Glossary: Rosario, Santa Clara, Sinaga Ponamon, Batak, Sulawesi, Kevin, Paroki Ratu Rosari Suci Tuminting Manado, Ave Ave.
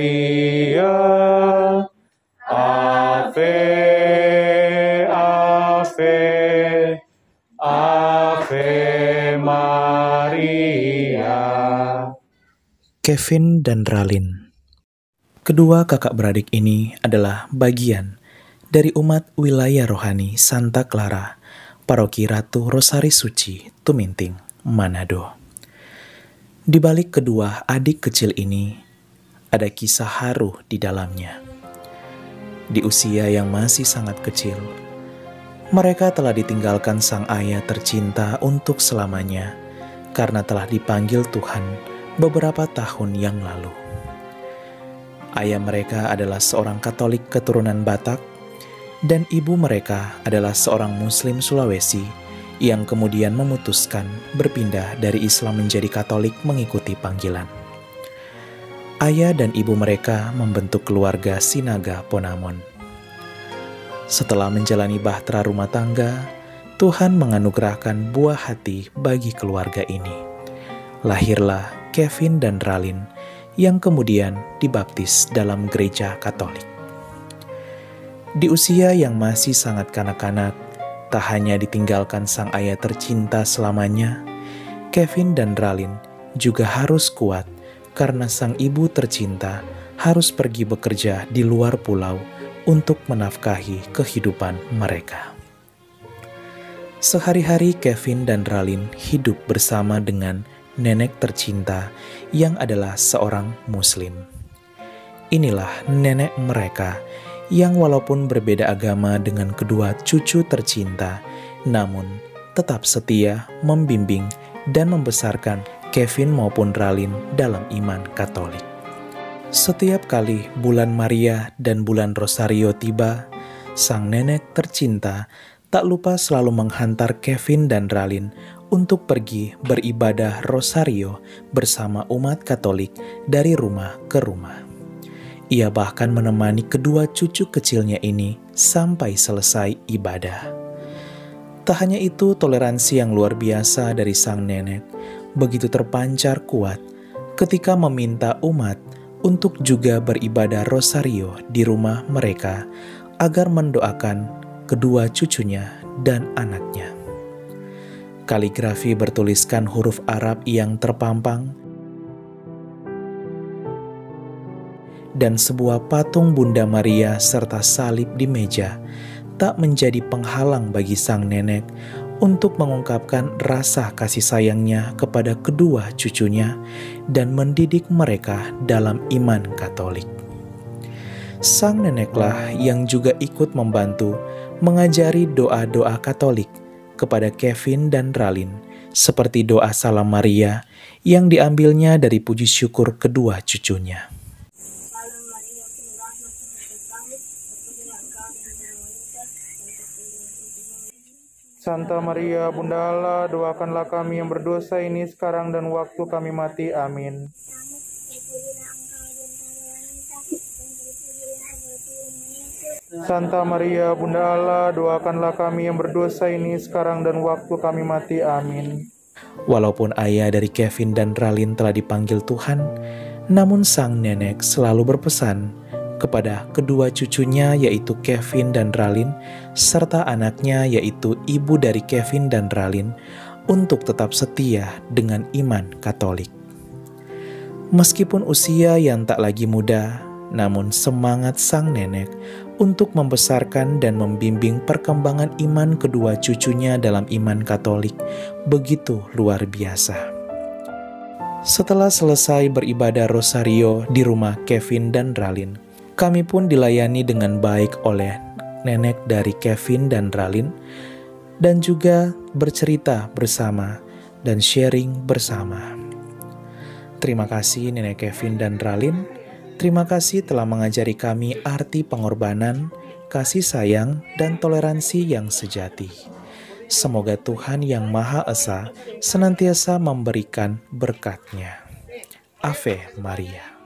Maria, Ave, Ave, Ave Maria. Kevin dan Ralin. Kedua kakak beradik ini adalah bagian dari umat wilayah rohani Santa Clara, Paroki Ratu Rosari Suci Tuminting Manado. Di balik kedua adik kecil ini, ada kisah haru di dalamnya. Di usia yang masih sangat kecil, mereka telah ditinggalkan sang ayah tercinta untuk selamanya karena telah dipanggil Tuhan beberapa tahun yang lalu. Ayah mereka adalah seorang Katolik keturunan Batak dan ibu mereka adalah seorang Muslim Sulawesi yang kemudian memutuskan berpindah dari Islam menjadi Katolik mengikuti panggilan. Ayah dan ibu mereka membentuk keluarga Sinaga Ponamon. Setelah menjalani bahtera rumah tangga, Tuhan menganugerahkan buah hati bagi keluarga ini. Lahirlah Kevin dan Ralin yang kemudian dibaptis dalam gereja Katolik. Di usia yang masih sangat kanak-kanak, tak hanya ditinggalkan sang ayah tercinta selamanya, Kevin dan Ralin juga harus kuat karena sang ibu tercinta harus pergi bekerja di luar pulau untuk menafkahi kehidupan mereka. Sehari-hari Kevin dan Ralin hidup bersama dengan nenek tercinta yang adalah seorang Muslim. Inilah nenek mereka yang walaupun berbeda agama dengan kedua cucu tercinta, namun tetap setia membimbing dan membesarkan Kevin maupun Ralin dalam iman Katolik. Setiap kali bulan Maria dan bulan Rosario tiba, sang nenek tercinta tak lupa selalu menghantar Kevin dan Ralin untuk pergi beribadah Rosario bersama umat Katolik dari rumah ke rumah. Ia bahkan menemani kedua cucu kecilnya ini sampai selesai ibadah. Tak hanya itu, toleransi yang luar biasa dari sang nenek begitu terpancar kuat ketika meminta umat untuk juga beribadah Rosario di rumah mereka agar mendoakan kedua cucunya dan anaknya. Kaligrafi bertuliskan huruf Arab yang terpampang dan sebuah patung Bunda Maria serta salib di meja tak menjadi penghalang bagi sang nenek untuk mengungkapkan rasa kasih sayangnya kepada kedua cucunya dan mendidik mereka dalam iman Katolik. Sang neneklah yang juga ikut membantu mengajari doa-doa Katolik kepada Kevin dan Ralin, seperti doa Salam Maria yang diambilnya dari puji syukur kedua cucunya. Santa Maria, Bunda Allah, doakanlah kami yang berdosa ini sekarang dan waktu kami mati. Amin. Santa Maria, Bunda Allah, doakanlah kami yang berdosa ini sekarang dan waktu kami mati. Amin. Walaupun ayah dari Kevin dan Ralin telah dipanggil Tuhan, namun sang nenek selalu berpesan kepada kedua cucunya yaitu Kevin dan Ralin serta anaknya yaitu ibu dari Kevin dan Ralin untuk tetap setia dengan iman Katolik. Meskipun usia yang tak lagi muda, namun semangat sang nenek untuk membesarkan dan membimbing perkembangan iman kedua cucunya dalam iman Katolik begitu luar biasa. Setelah selesai beribadah Rosario di rumah Kevin dan Ralin, kami pun dilayani dengan baik oleh nenek dari Kevin dan Ralin dan juga bercerita bersama dan sharing bersama. Terima kasih nenek Kevin dan Ralin. Terima kasih telah mengajari kami arti pengorbanan, kasih sayang, dan toleransi yang sejati. Semoga Tuhan Yang Maha Esa senantiasa memberikan berkat-Nya. Ave Maria.